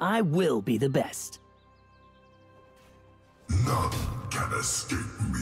I will be the best. None can escape me.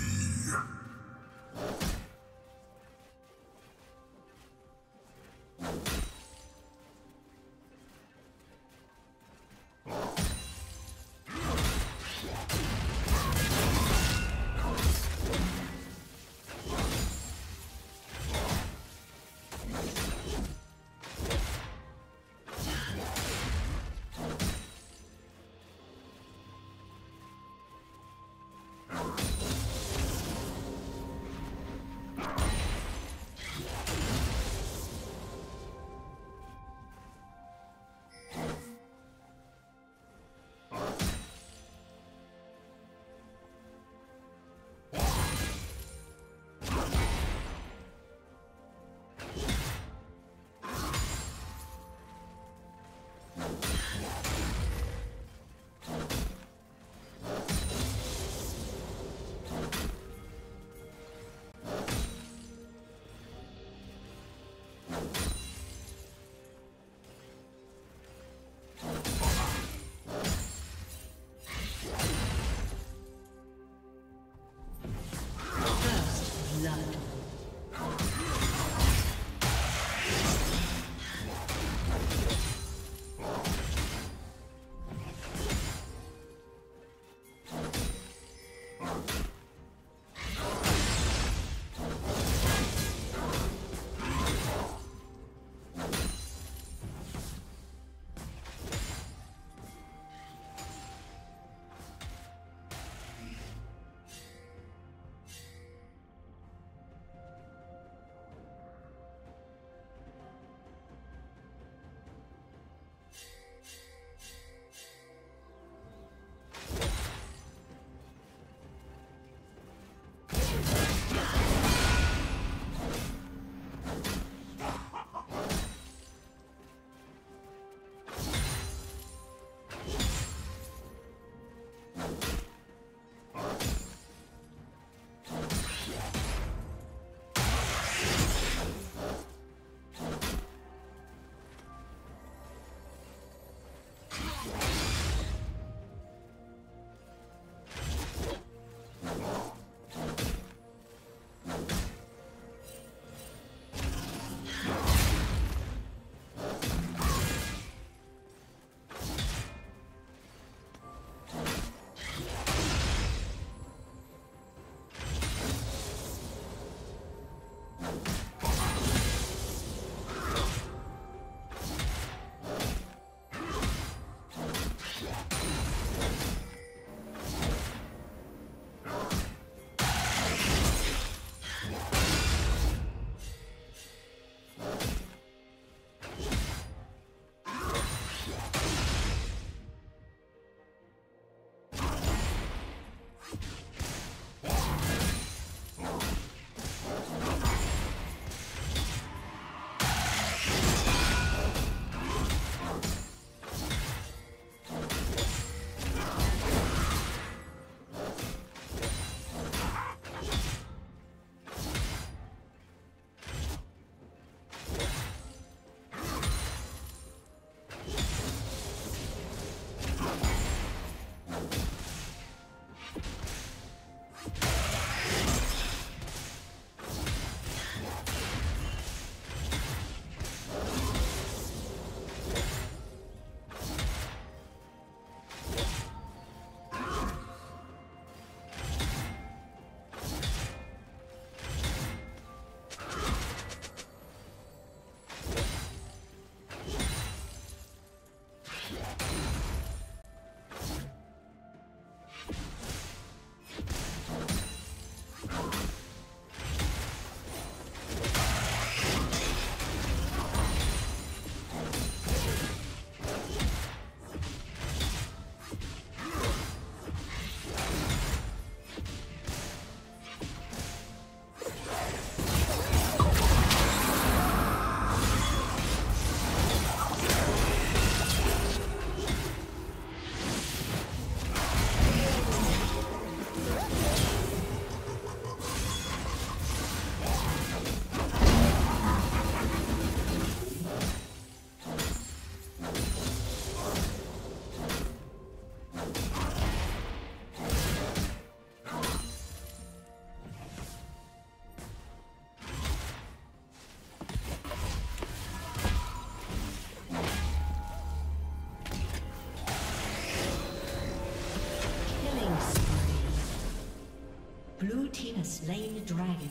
slain the dragon.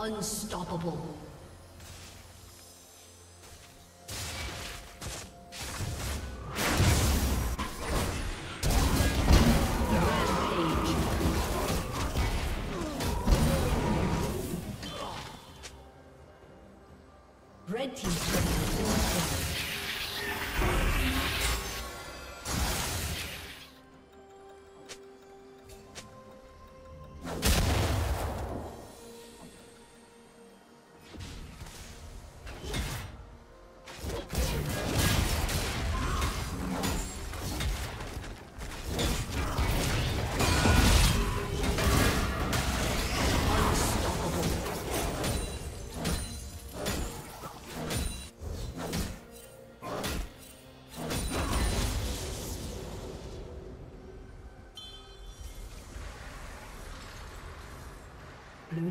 Unstoppable. Blue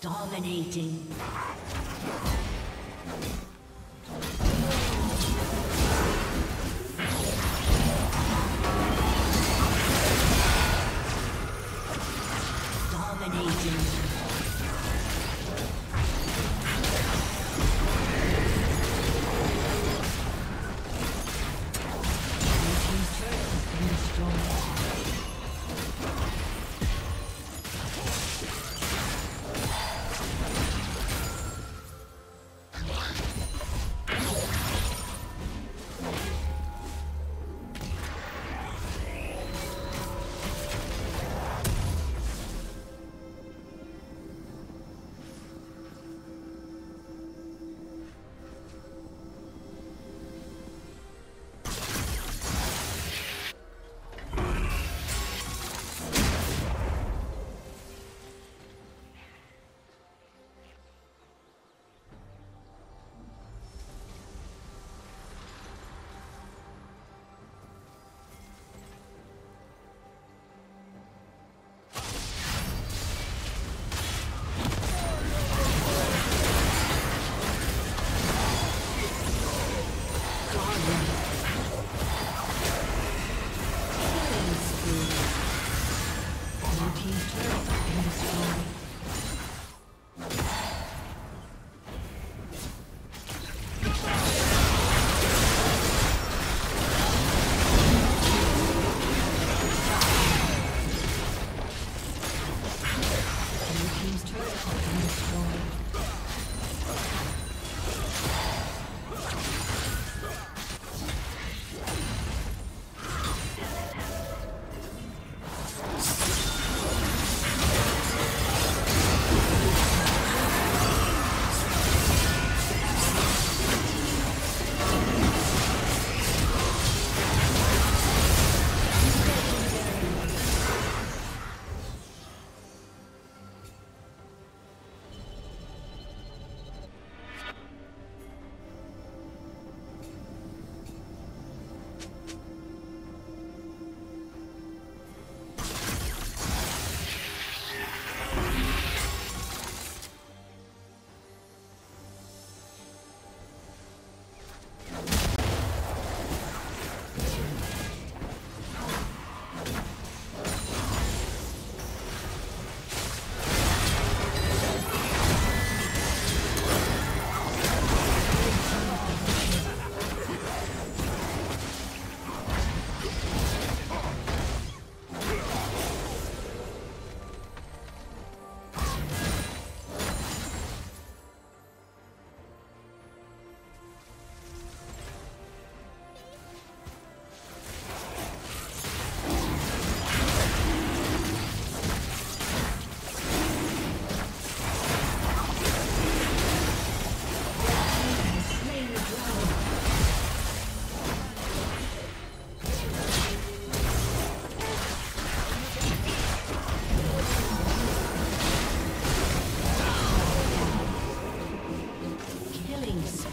Dominating. Killing spree.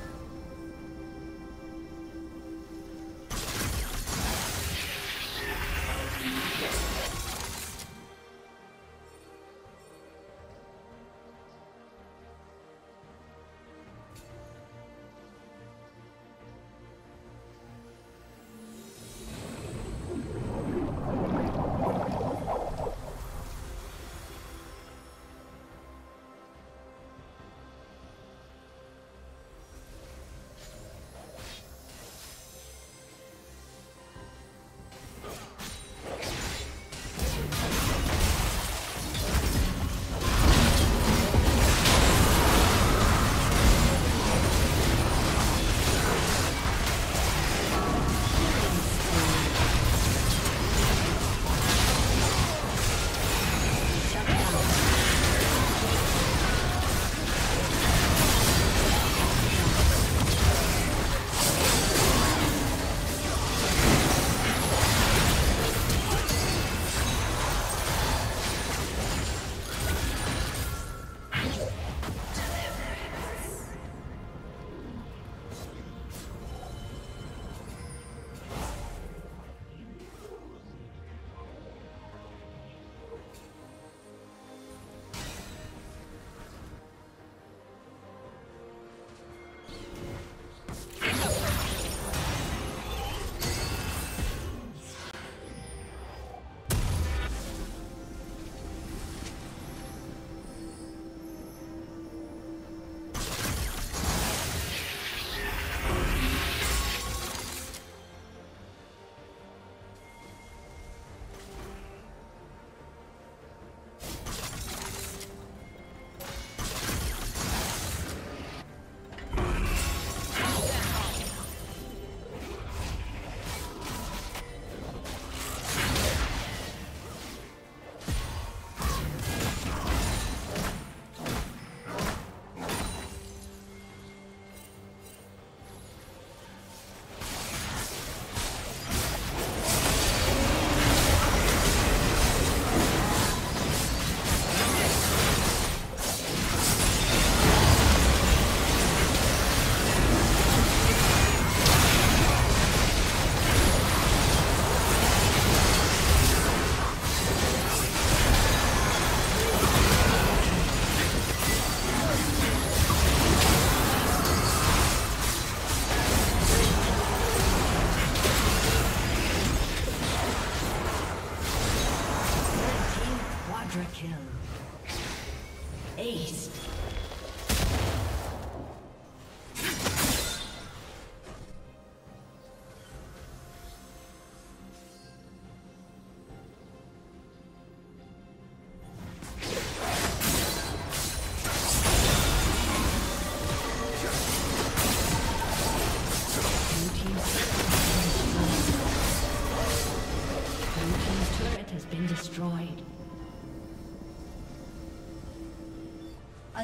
A